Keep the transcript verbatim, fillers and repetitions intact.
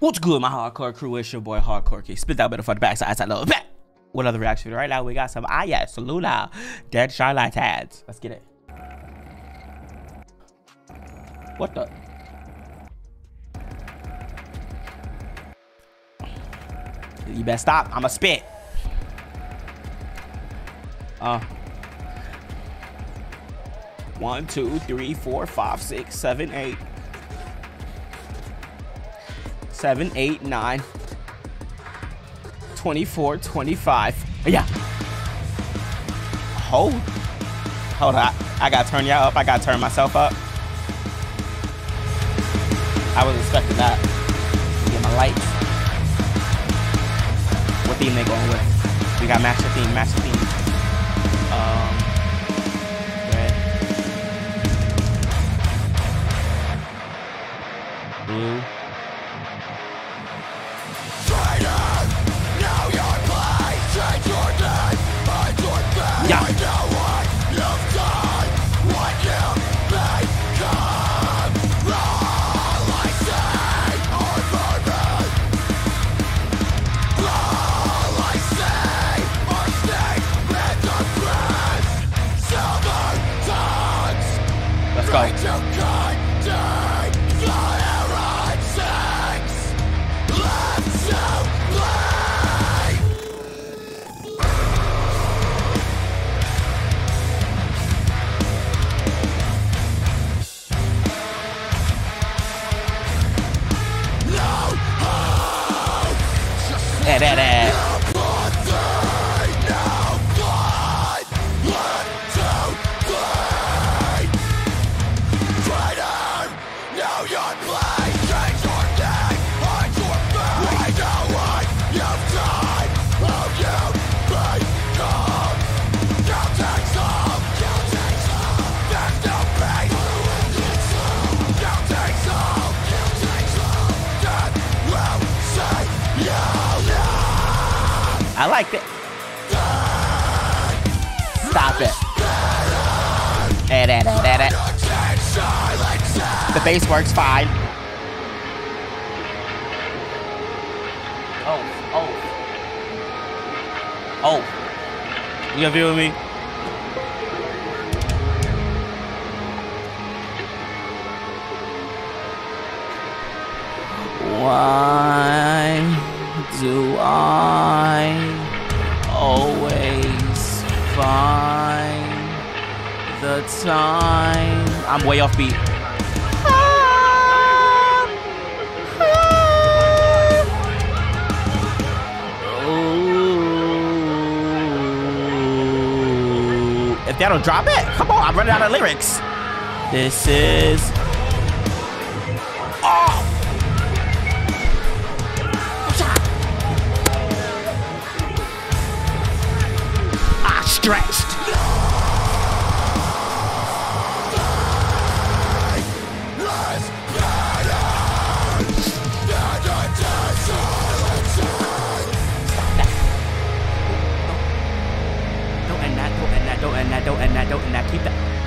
What's good, my hardcore crew? It's your boy Hardcore Key. Spit that better for the back, so I love it. What other reaction? Right now we got some Ayat Salula, Dead Charlatans. Let's get it. What the? You better stop. I'ma spit. Uh. One, two, three, four, five, six, seven, eight. Seven, eight, nine, twenty-four, twenty-five. Yeah. Hold. Hold on. I, I gotta turn y'all up. I gotta turn myself up. I was expecting that. Get my lights. What theme they going with? We got master theme, master theme. Um, red. Blue. Yeah. Let's go. That, that. I like that. Stop it. Da, da, da, da, da. The bass works fine. Oh, oh. Oh. You gonna be with me? Why do I always find the time? I'm way off beat. Ah, ah. Ooh. If they don't drop it, come on, I'm running out of lyrics. This is... Oh! Stretched. Don't end that, don't end that, don't end that, don't end that, don't end that, keep that.